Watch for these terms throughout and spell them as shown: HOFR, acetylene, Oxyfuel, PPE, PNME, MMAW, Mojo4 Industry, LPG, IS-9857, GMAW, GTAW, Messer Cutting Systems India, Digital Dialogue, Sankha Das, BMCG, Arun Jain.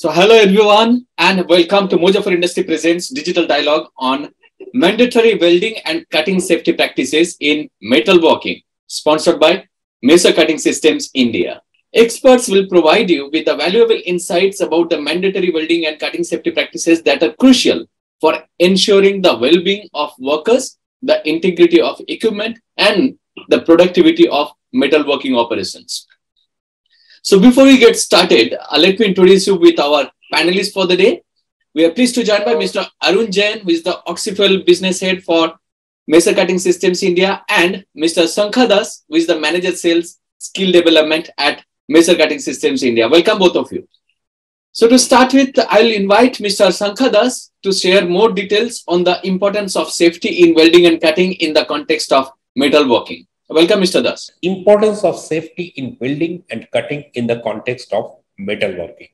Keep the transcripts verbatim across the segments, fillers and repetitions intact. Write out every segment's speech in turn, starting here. So hello everyone and welcome to Mojo four Industry Presents Digital Dialogue on Mandatory Welding and Cutting Safety Practices in Metalworking, sponsored by Messer Cutting Systems India. Experts will provide you with the valuable insights about the mandatory welding and cutting safety practices that are crucial for ensuring the well-being of workers, the integrity of equipment, and the productivity of metalworking operations. So before we get started, uh, let me introduce you with our panelists for the day. We are pleased to join by Mister Arun Jain, who is the Oxyfuel Business Head for Messer Cutting Systems India, and Mister Sankha Das, who is the Manager Sales Skill Development at Messer Cutting Systems India. Welcome both of you. So to start with, I'll invite Mister Sankha Das to share more details on the importance of safety in welding and cutting in the context of metalworking. Welcome, Mister Das. Importance of safety in welding and cutting in the context of metalworking.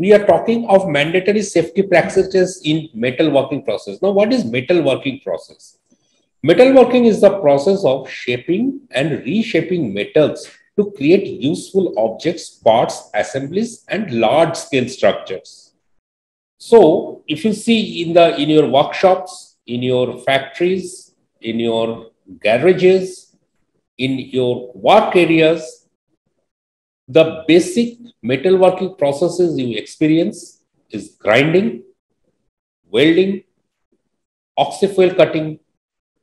We are talking of mandatory safety practices in metalworking process. Now, what is metalworking process? Metalworking is the process of shaping and reshaping metals to create useful objects, parts, assemblies, and large-scale structures. So, if you see in the in your workshops, in your factories, in your garages, in your work areas, the basic metalworking processes you experience is grinding, welding, oxyfuel cutting,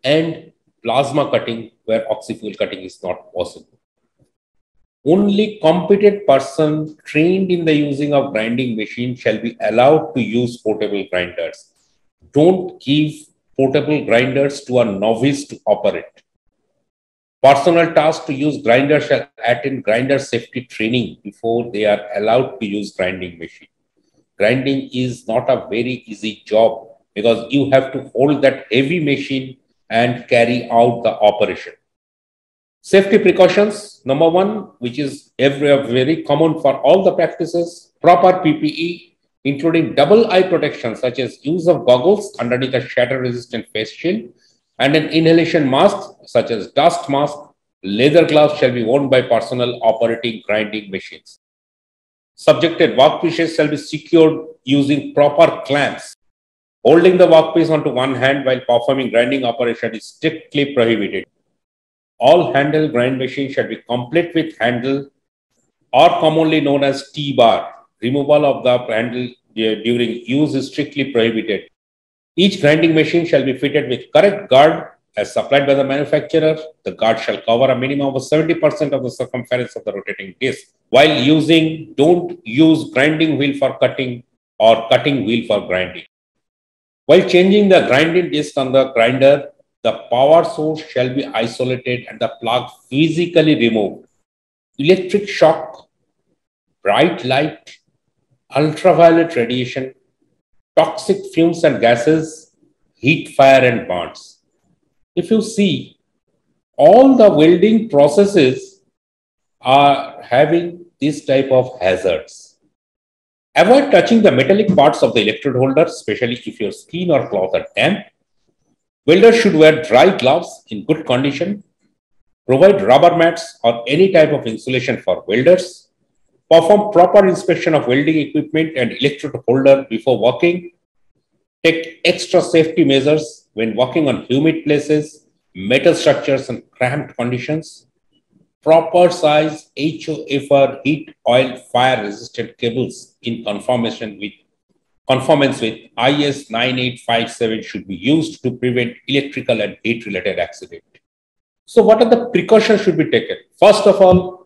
and plasma cutting, where oxyfuel cutting is not possible. Only competent person trained in the using of grinding machine shall be allowed to use portable grinders. Don't give portable grinders to a novice to operate. Personal task to use grinder shall attend grinder safety training before they are allowed to use grinding machine. Grinding is not a very easy job because you have to hold that heavy machine and carry out the operation. Safety precautions, number one, which is everywhere very common for all the practices, proper P P E, including double eye protection, such as use of goggles underneath a shatter-resistant face shield, and an inhalation mask, such as dust mask, leather gloves shall be worn by personnel operating grinding machines. Subjected workpieces shall be secured using proper clamps. Holding the workpiece onto one hand while performing grinding operation is strictly prohibited. All handle grind machines shall be complete with handle, or commonly known as T-bar. Removal of the handle during use is strictly prohibited. Each grinding machine shall be fitted with correct guard as supplied by the manufacturer. The guard shall cover a minimum of seventy percent of the circumference of the rotating disc. While using, don't use grinding wheel for cutting or cutting wheel for grinding. While changing the grinding disc on the grinder, the power source shall be isolated and the plug physically removed. Electric shock, bright light, ultraviolet radiation, toxic fumes and gases, heat, fire, and burns. If you see, all the welding processes are having this type of hazards. Avoid touching the metallic parts of the electrode holder, especially if your skin or cloth are damp. Welders should wear dry gloves in good condition. Provide rubber mats or any type of insulation for welders. Perform proper inspection of welding equipment and electrode holder before working. Take extra safety measures when working on humid places, metal structures, and cramped conditions. Proper size H O F R heat, oil, fire resistant cables in conformation with, conformance with I S nine eight five seven should be used to prevent electrical and heat related accident. So what are the precautions should be taken? First of all,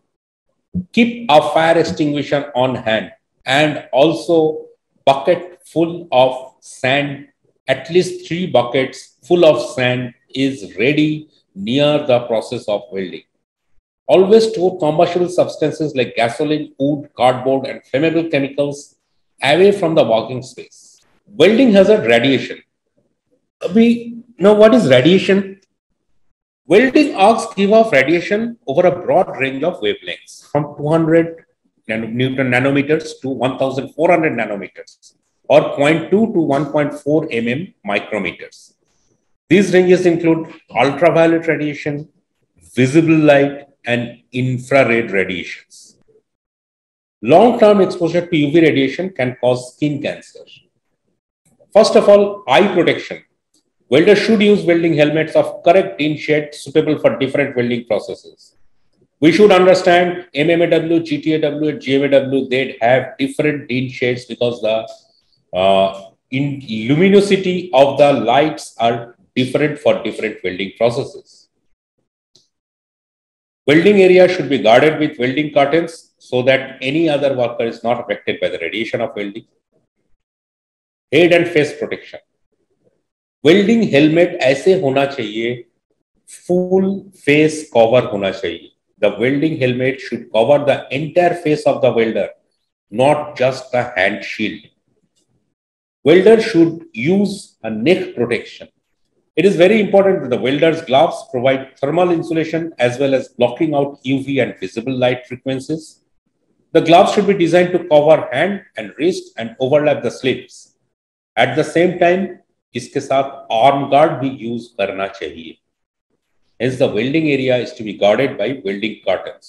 keep a fire extinguisher on hand and also bucket full of sand, at least three buckets full of sand is ready near the process of welding. Always store combustible substances like gasoline, wood, cardboard, and flammable chemicals away from the working space. Welding hazard radiation. We know what is radiation. Welding arcs give off radiation over a broad range of wavelengths from two hundred newton nanometers to one thousand four hundred nanometers, or zero point two to one point four millimeter micrometers. These ranges include ultraviolet radiation, visible light, and infrared radiations. Long-term exposure to U V radiation can cause skin cancer. First of all, eye protection. Welders should use welding helmets of correct tin shade suitable for different welding processes. We should understand M M A W, G T A W, and G M A W, they have different tin shades because the uh, in luminosity of the lights are different for different welding processes. Welding area should be guarded with welding curtains so that any other worker is not affected by the radiation of welding. Head and face protection. Welding helmet ऐसे होना चाहिए, full face cover होना चाहिए. The welding helmet should cover the entire face of the welder, not just the hand shield. Welder should use a neck protection. It is very important that the welders gloves provide thermal insulation as well as blocking out UV and visible light frequencies. The gloves should be designed to cover hand and wrist and overlap the slips. At the same time इसके साथ arm guard भी use करना चाहिए. Hence the welding area is to be guarded by welding curtains.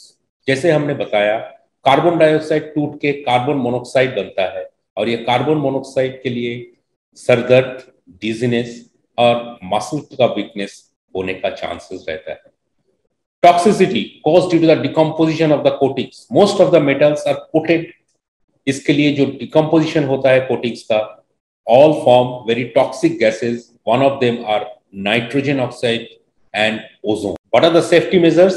जैसे हमने बताया, carbon dioxide टूट के कार्बन मोनोक्साइड बनता है और ये कार्बन मोनोक्साइड के लिए सरदर्द, डिजीनेस और मसल का वीकनेस होने का चांसेस रहता है. Toxicity cause due to the decomposition of the coatings. Most of the metals are coated, इसके लिए जो डिकम्पोजिशन होता है कोटिंग्स का, all form very toxic gases. One of them are nitrogen oxide and ozone. What are the safety measures?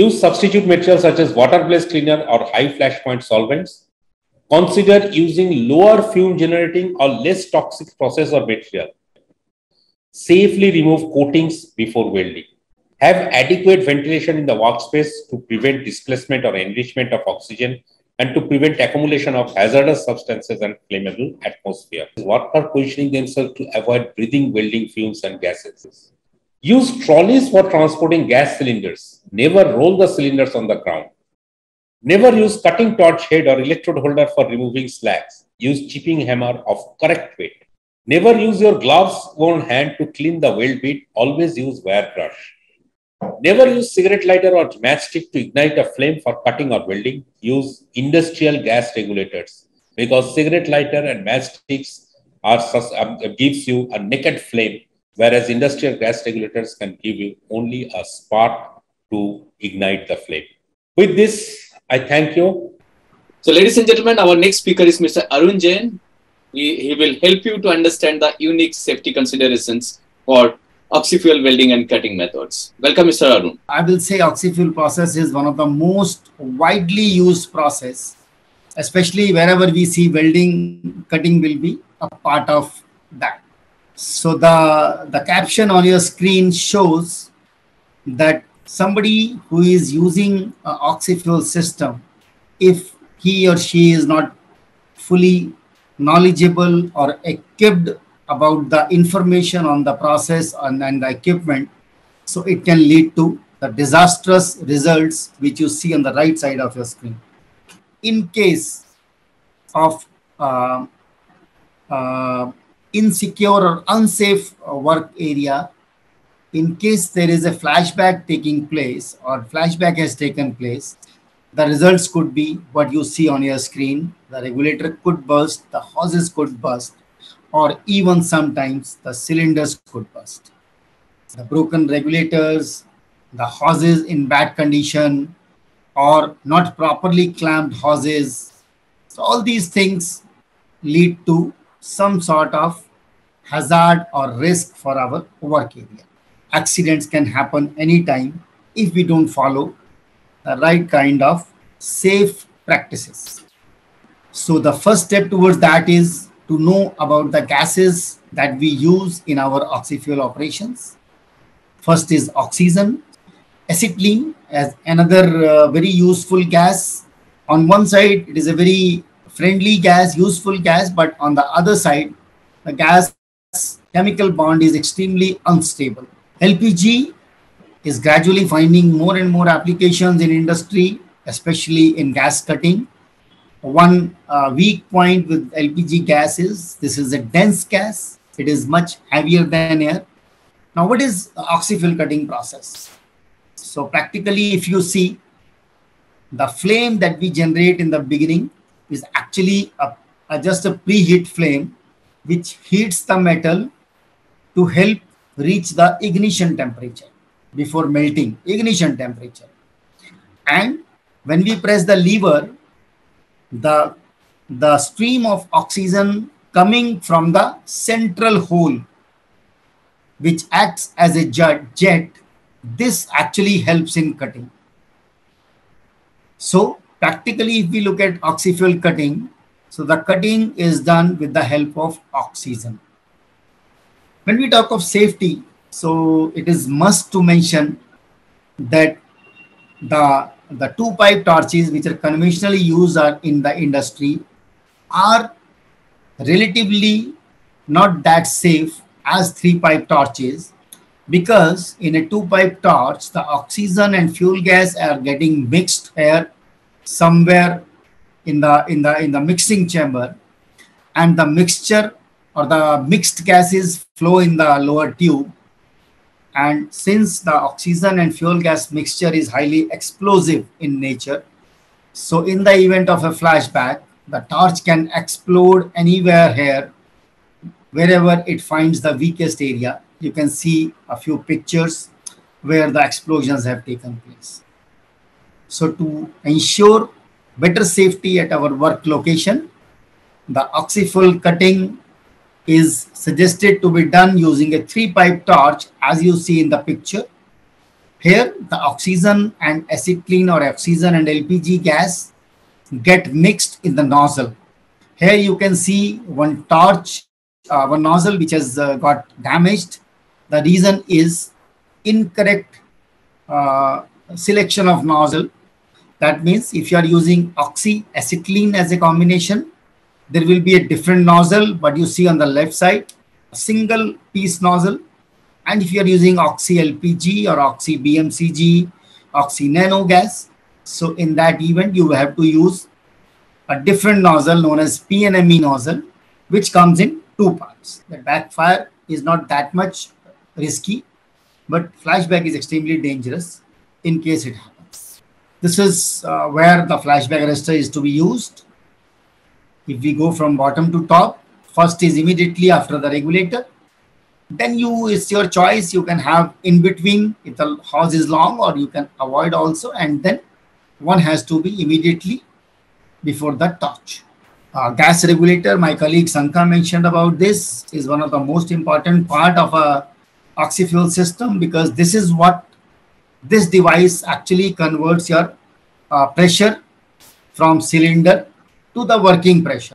Use substitute materials such as water blaze cleaner or high flash point solvents. Consider using lower fume generating or less toxic process or material. Safely remove coatings before welding. Have adequate ventilation in the workspace to prevent displacement or enrichment of oxygen and to prevent accumulation of hazardous substances and flammable atmosphere. Workers positioning themselves to avoid breathing welding fumes and gases. Use trolleys for transporting gas cylinders. Never roll the cylinders on the ground. Never use cutting torch head or electrode holder for removing slags. Use chipping hammer of correct weight. Never use your gloves-worn hand to clean the weld bit. Always use wire brush. Never use cigarette lighter or matchstick to ignite a flame for cutting or welding. Use industrial gas regulators because cigarette lighter and matchsticks are um, gives you a naked flame, whereas industrial gas regulators can give you only a spark to ignite the flame. With this, I thank you. So, ladies and gentlemen, our next speaker is Mister Arun Jain. He, he will help you to understand the unique safety considerations for Oxyfuel welding and cutting methods. Welcome, Mister Arun. I will say oxyfuel process is one of the most widely used process, especially wherever we see welding, cutting will be a part of that. So the, the caption on your screen shows that somebody who is using an oxyfuel system, if he or she is not fully knowledgeable or equipped about the information on the process and, and the equipment, so it can lead to the disastrous results which you see on the right side of your screen. In case of uh, uh, insecure or unsafe work area, in case there is a flashback taking place or flashback has taken place, the results could be what you see on your screen. The regulator could burst, the hoses could burst, or even sometimes the cylinders could burst. The broken regulators, the hoses in bad condition, or not properly clamped hoses. So all these things lead to some sort of hazard or risk for our work area. Accidents can happen anytime if we don't follow the right kind of safe practices. So the first step towards that is to know about the gases that we use in our oxyfuel operations. First is oxygen, acetylene as another uh, very useful gas. On one side, it is a very friendly gas, useful gas, but on the other side, the gas chemical bond is extremely unstable. L P G is gradually finding more and more applications in industry, especially in gas cutting. One uh, weak point with L P G gas is this is a dense gas. It is much heavier than air. Now, what is the oxyfuel cutting process? So practically, if you see, the flame that we generate in the beginning is actually a, a just a preheat flame which heats the metal to help reach the ignition temperature before melting, ignition temperature. And when we press the lever, the, the stream of oxygen coming from the central hole, which acts as a jet, this actually helps in cutting. So practically, if we look at oxyfuel cutting, so the cutting is done with the help of oxygen. When we talk of safety, so it is must to mention that the, the two pipe torches which are conventionally used are in the industry are relatively not that safe as three pipe torches, because in a two pipe torch, the oxygen and fuel gas are getting mixed here somewhere in the, in the, in the mixing chamber, and the mixture or the mixed gases flow in the lower tube. And since the oxygen and fuel gas mixture is highly explosive in nature, so in the event of a flashback, the torch can explode anywhere here, wherever it finds the weakest area. You can see a few pictures where the explosions have taken place. So to ensure better safety at our work location, the oxyfuel cutting is suggested to be done using a three-pipe torch, as you see in the picture. Here, the oxygen and acetylene or oxygen and L P G gas get mixed in the nozzle. Here you can see one torch, uh, one nozzle which has uh, got damaged. The reason is incorrect uh, selection of nozzle. That means if you are using oxy-acetylene as a combination, there will be a different nozzle, but you see on the left side, a single piece nozzle. And if you are using oxy L P G or oxy B M C G, oxy nano gas, so in that event, you have to use a different nozzle known as P N M E nozzle, which comes in two parts. The backfire is not that much risky, but flashback is extremely dangerous in case it happens. This is uh, where the flashback arrestor is to be used. If we go from bottom to top, first is immediately after the regulator. Then you, it's your choice. You can have in between if the hose is long, or you can avoid also. And then one has to be immediately before the torch. Uh, gas regulator, my colleague Sankha mentioned about this, is one of the most important part of a oxyfuel system, because this is what this device actually converts your uh, pressure from cylinder to the working pressure.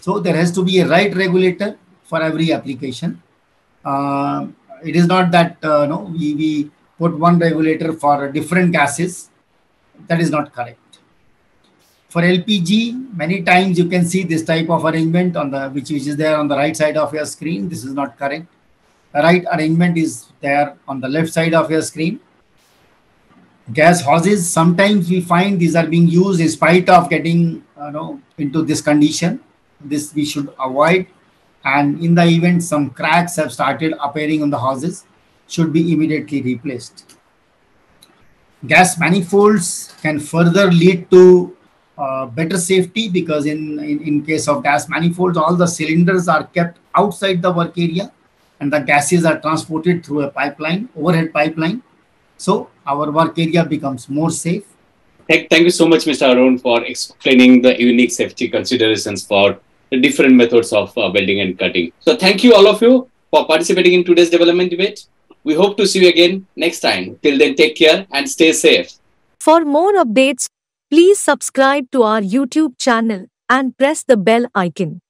So there has to be a right regulator for every application. Uh, it is not that uh, no, we, we put one regulator for different gases. That is not correct. For L P G, many times you can see this type of arrangement on the which, which is there on the right side of your screen. This is not correct. The right arrangement is there on the left side of your screen. Gas hoses, sometimes we find these are being used in spite of getting you know, into this condition. This we should avoid, and in the event some cracks have started appearing on the hoses, should be immediately replaced. Gas manifolds can further lead to uh, better safety, because in, in, in case of gas manifolds, all the cylinders are kept outside the work area and the gases are transported through a pipeline, overhead pipeline. So our work area becomes more safe. Thank, thank you so much, Mister Arun, for explaining the unique safety considerations for the different methods of uh, welding and cutting. So thank you all of you for participating in today's development debate. We hope to see you again next time. Till then, take care and stay safe. For more updates, please subscribe to our YouTube channel and press the bell icon.